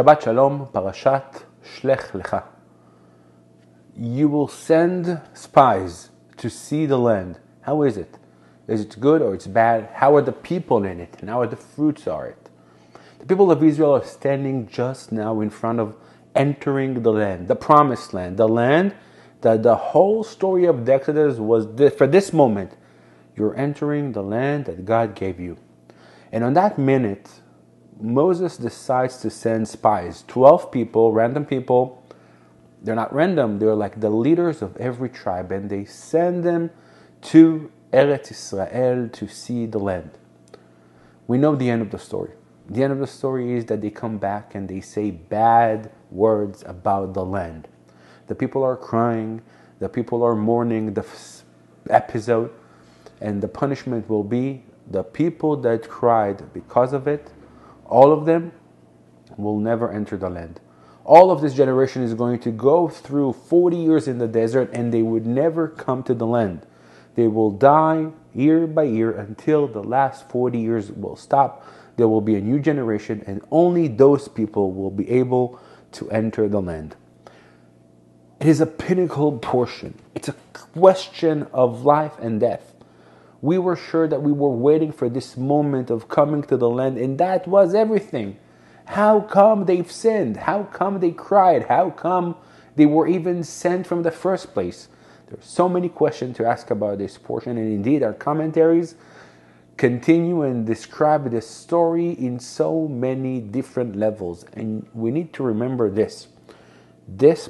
Shabbat shalom, parashat shlech lecha. You will send spies to see the land. How is it? Is it good or it's bad? How are the people in it? And how are the fruits are it? The people of Israel are standing just now in front of entering the land, the promised land, the land that the whole story of the Exodus was for this moment. You're entering the land that God gave you. And on that minute, Moses decides to send spies, 12 people, random people. They're not random, they're like the leaders of every tribe, and they send them to Eretz Israel to see the land. We know the end of the story. The end of the story is that they come back and they say bad words about the land. The people are crying, the people are mourning the episode, and the punishment will be the people that cried because of it, all of them will never enter the land. All of this generation is going to go through 40 years in the desert and they would never come to the land. They will die year by year until the last 40 years will stop. There will be a new generation and only those people will be able to enter the land. It is a pinnacle portion. It's a question of life and death. We were sure that we were waiting for this moment of coming to the land, and that was everything. How come they've sinned? How come they cried? How come they were even sent from the first place? There are so many questions to ask about this portion, and indeed our commentaries continue and describe this story in so many different levels. And we need to remember this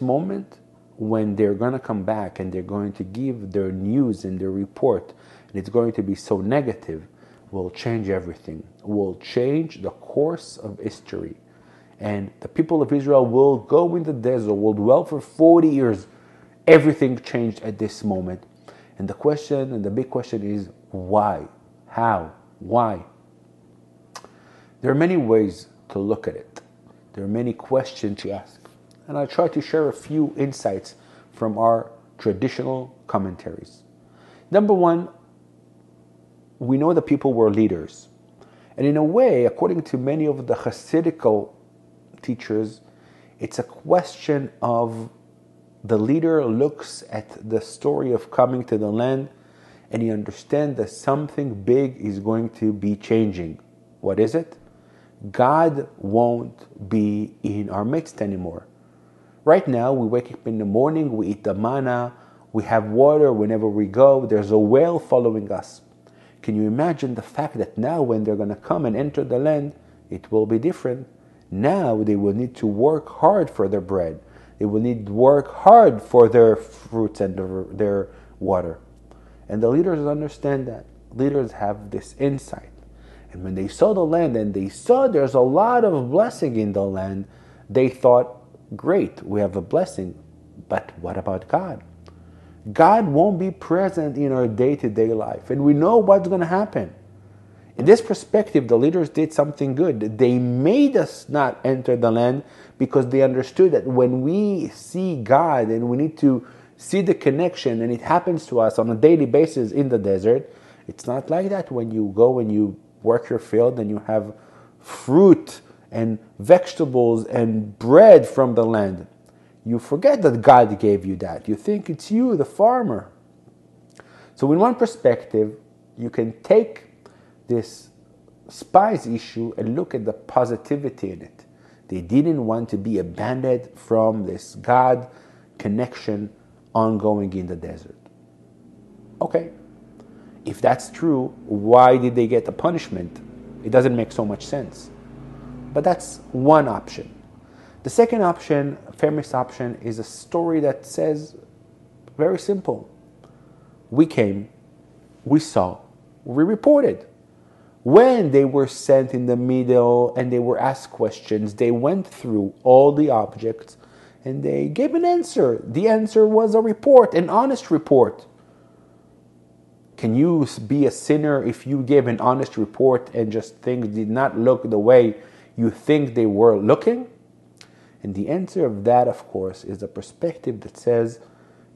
moment when they're going to come back and they're going to give their news and their report, and it's going to be so negative, will change everything, will change the course of history. And the people of Israel will go in the desert, will dwell for 40 years. Everything changed at this moment. And the question, and the big question is, why? How? Why? There are many ways to look at it. There are many questions to ask. And I try to share a few insights from our traditional commentaries. Number one, we know the people were leaders. And in a way, according to many of the Hasidical teachers, it's a question of the leader looks at the story of coming to the land and he understands that something big is going to be changing. What is it? God won't be in our midst anymore. Right now, we wake up in the morning, we eat the manna, we have water whenever we go, there's a whale following us. Can you imagine the fact that now when they're going to come and enter the land, it will be different. Now they will need to work hard for their bread. They will need to work hard for their fruits and their water. And the leaders understand that. Leaders have this insight. And when they saw the land and they saw there's a lot of blessing in the land, they thought, great, we have a blessing, but what about God? God won't be present in our day-to-day life, and we know what's going to happen. In this perspective, the leaders did something good. They made us not enter the land because they understood that when we see God and we need to see the connection, and it happens to us on a daily basis in the desert, it's not like that when you go and you work your field and you have fruit and vegetables and bread from the land. You forget that God gave you that. You think it's you, the farmer. So in one perspective, you can take this spies issue and look at the positivity in it. They didn't want to be abandoned from this God connection ongoing in the desert. Okay, if that's true, why did they get the punishment? It doesn't make so much sense. But that's one option. The second option, famous option, is a story that says, very simple. We came, we saw, we reported. When they were sent in the middle and they were asked questions, they went through all the objects and they gave an answer. The answer was a report, an honest report. Can you be a sinner if you give an honest report and just things did not look the way you think they were looking? And the answer of that, of course, is a perspective that says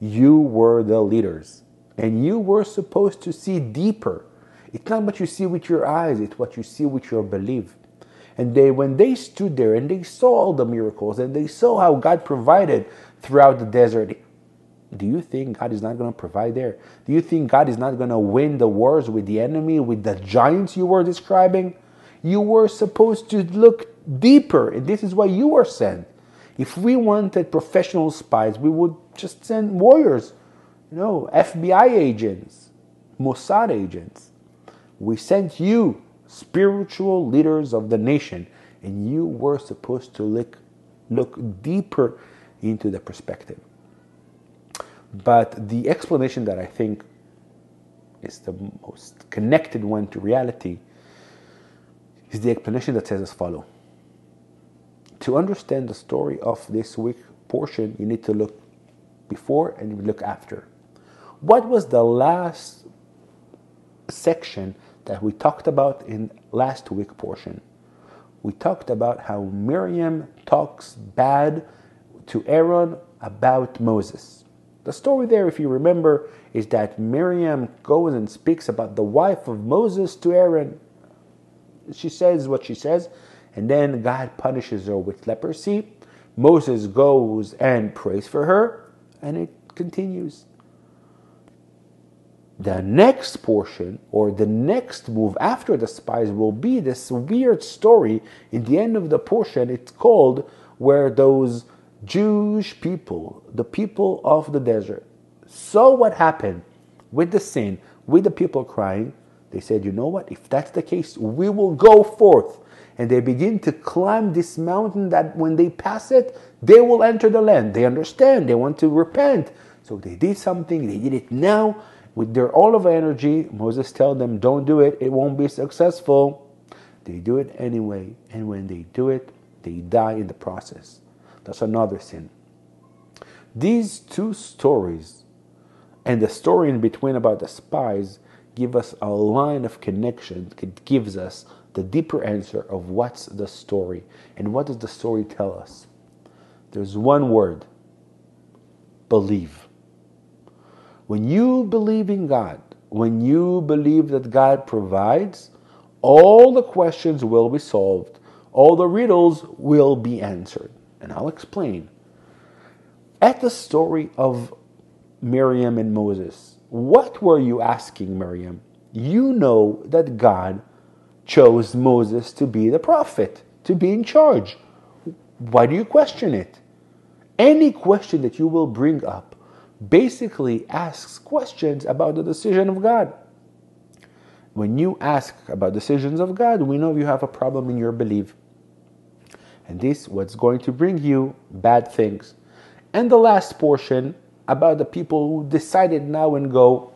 you were the leaders and you were supposed to see deeper. It's not what you see with your eyes, it's what you see with your belief. And when they stood there and they saw all the miracles and they saw how God provided throughout the desert, do you think God is not going to provide there? Do you think God is not going to win the wars with the enemy, with the giants you were describing? You were supposed to look deeper, and this is why you were sent. If we wanted professional spies, we would just send warriors. No, FBI agents, Mossad agents. We sent you, spiritual leaders of the nation, and you were supposed to look deeper into the perspective. But the explanation that I think is the most connected one to reality is the explanation that says as follows. To understand the story of this week portion, you need to look before and you look after. What was the last section that we talked about in last week portion? We talked about how Miriam talks bad to Aaron about Moses. The story there, if you remember, is that Miriam goes and speaks about the wife of Moses to Aaron. She says what she says, and then God punishes her with leprosy. Moses goes and prays for her, and it continues. The next portion, or the next move after the spies, will be this weird story. In the end of the portion, it's called where those Jewish people, the people of the desert, saw what happened with the sin, with the people crying. They said, you know what, if that's the case, we will go forth. And they begin to climb this mountain that when they pass it, they will enter the land. They understand, they want to repent. So they did something, they did it now with their all of energy. Moses tells them, don't do it, it won't be successful. They do it anyway, and when they do it, they die in the process. That's another sin. These two stories and the story in between about the spies give us a line of connection. It gives us the deeper answer of what's the story and what does the story tell us. There's one word: believe. When you believe in God, when you believe that God provides, all the questions will be solved. All the riddles will be answered. And I'll explain. At the story of Miriam and Moses, what were you asking, Miriam? You know that God chose Moses to be the prophet, to be in charge. Why do you question it? Any question that you will bring up basically asks questions about the decision of God. When you ask about decisions of God, we know you have a problem in your belief. And this is what's going to bring you bad things. And the last portion about the people who decided now and go.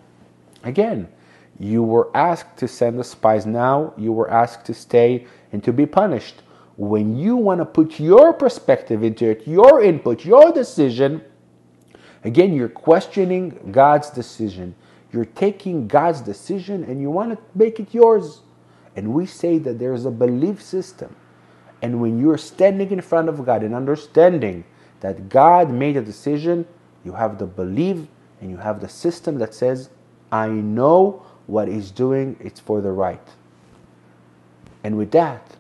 Again, you were asked to send the spies now. You were asked to stay and to be punished. When you want to put your perspective into it, your input, your decision, again, you're questioning God's decision. You're taking God's decision and you want to make it yours. And we say that there's a belief system. And when you're standing in front of God and understanding that God made a decision, you have the belief and you have the system that says, I know what He's doing, it's for the right. And with that,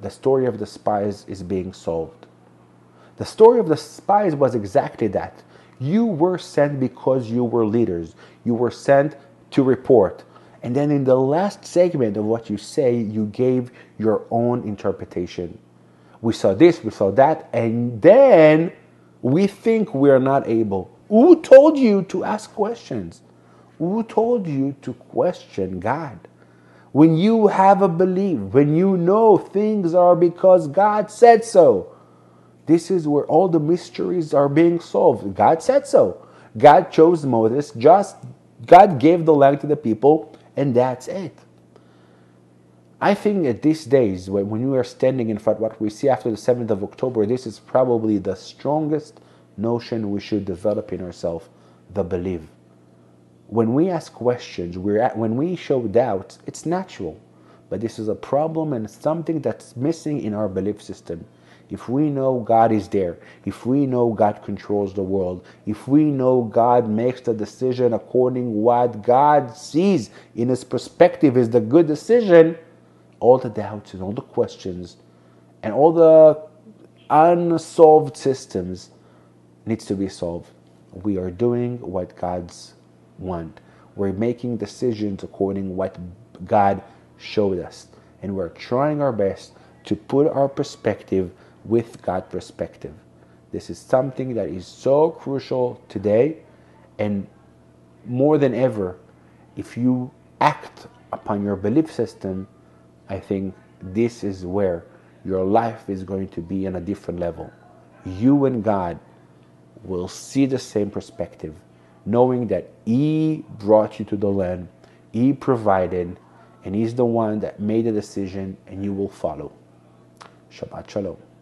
the story of the spies is being solved. The story of the spies was exactly that. You were sent because you were leaders. You were sent to report. And then in the last segment of what you say, you gave your own interpretation. We saw this, we saw that, and then we think we're not able. Who told you to ask questions? Who told you to question God? When you have a belief, when you know things are because God said so, this is where all the mysteries are being solved. God said so. God chose Moses, just God gave the land to the people, and that's it. I think at these days, when we are standing in front of what we see after the 7th of October, this is probably the strongest notion we should develop in ourselves, the belief. When we ask questions, when we show doubts, it's natural. But this is a problem and something that's missing in our belief system. If we know God is there, if we know God controls the world, if we know God makes the decision according what God sees in His perspective is the good decision, all the doubts and all the questions and all the unsolved systems needs to be solved. We are doing what God's want. We're making decisions according to what God showed us. And we're trying our best to put our perspective with God's perspective. This is something that is so crucial today, and more than ever, if you act upon your belief system, I think this is where your life is going to be on a different level. You and God will see the same perspective, knowing that He brought you to the land, He provided, and He's the one that made the decision, and you will follow. Shabbat shalom.